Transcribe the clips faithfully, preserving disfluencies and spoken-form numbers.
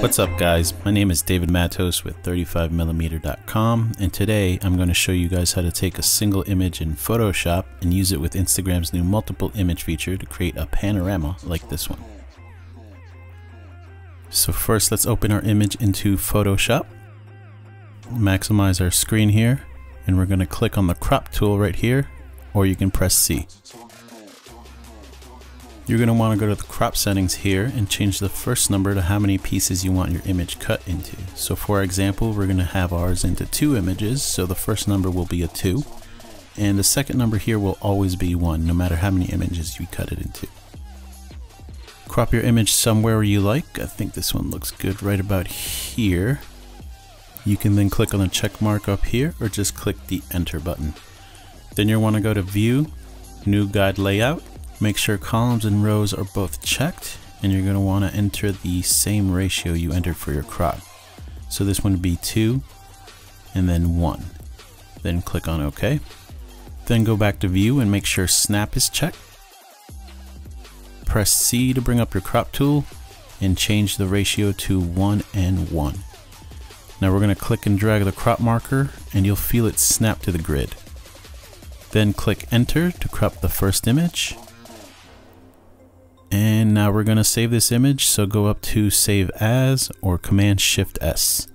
What's up guys, my name is David Mattos with thirty-five millimeter dot com, and today I'm going to show you guys how to take a single image in Photoshop and use it with Instagram's new multiple image feature to create a panorama like this one. So first let's open our image into Photoshop, maximize our screen here, and we're going to click on the crop tool right here, or you can press C. You're going to want to go to the crop settings here and change the first number to how many pieces you want your image cut into. So for example, we're going to have ours into two images, so the first number will be a two, and the second number here will always be one, no matter how many images you cut it into. Crop your image somewhere you like. I think this one looks good right about here. You can then click on the check mark up here, or just click the enter button. Then you'll want to go to view, new guide layout. Make sure columns and rows are both checked, and you're going to want to enter the same ratio you entered for your crop. So this one would be two and then one. Then click on OK. Then go back to view and make sure snap is checked. Press C to bring up your crop tool and change the ratio to one and one. Now we're going to click and drag the crop marker and you'll feel it snap to the grid. Then click enter to crop the first image. And now we're going to save this image, so go up to Save As or Command Shift S.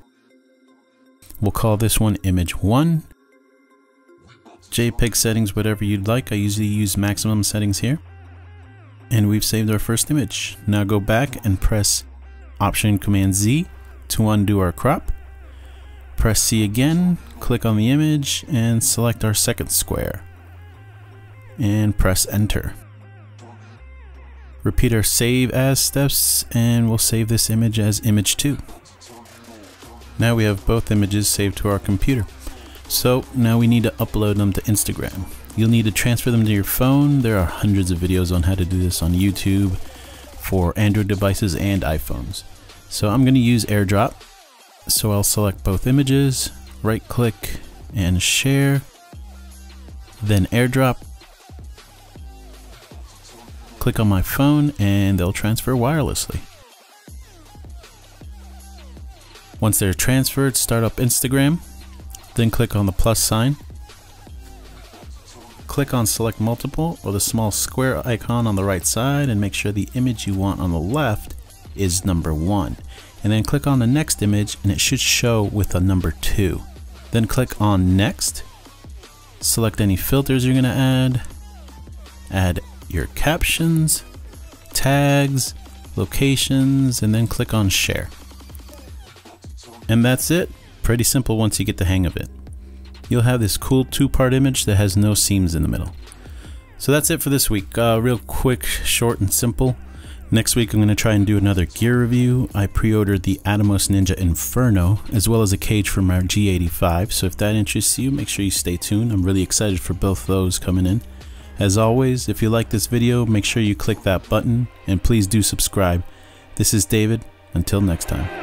We'll call this one Image one. JPEG settings, whatever you'd like. I usually use maximum settings here. And we've saved our first image. Now go back and press Option Command Z to undo our crop. Press C again, click on the image and select our second square. And press Enter. Repeat our save as steps and we'll save this image as image two. Now we have both images saved to our computer. So now we need to upload them to Instagram. You'll need to transfer them to your phone. There are hundreds of videos on how to do this on YouTube for Android devices and iPhones. So I'm going to use AirDrop. So I'll select both images, right click and share, then AirDrop. Click on my phone and they'll transfer wirelessly. Once they're transferred, start up Instagram, then click on the plus sign. Click on select multiple or the small square icon on the right side and make sure the image you want on the left is number one. And then click on the next image and it should show with a number two. Then click on next. Select any filters you're going to add. Add your captions, tags, locations, and then click on share. And that's it. Pretty simple once you get the hang of it. You'll have this cool two-part image that has no seams in the middle. So that's it for this week. Uh, real quick, short, and simple. Next week I'm going to try and do another gear review. I pre-ordered the Atomos Ninja Inferno as well as a cage for my G eighty-five, so if that interests you, make sure you stay tuned. I'm really excited for both those coming in. As always, if you like this video, make sure you click that button and please do subscribe. This is David. Until next time.